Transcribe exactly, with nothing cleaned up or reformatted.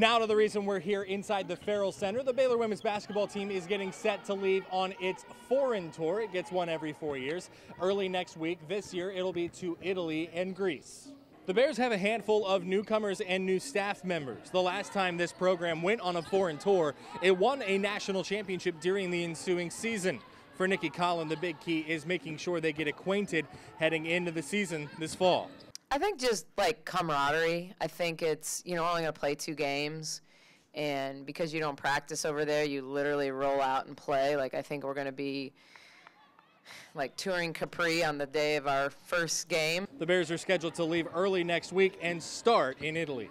Now to the reason we're here inside the Farrell Center. The Baylor women's basketball team is getting set to leave on its foreign tour. It gets one every four years. Early next week, this year, it'll be to Italy and Greece. The Bears have a handful of newcomers and new staff members. The last time this program went on a foreign tour, it won a national championship during the ensuing season. For Nikki Collin, the big key is making sure they get acquainted heading into the season this fall. I think just like camaraderie. I think it's, you know, only going to play two games, and because you don't practice over there, you literally roll out and play. Like, I think we're going to be like touring Capri on the day of our first game. The Bears are scheduled to leave early next week and start in Italy.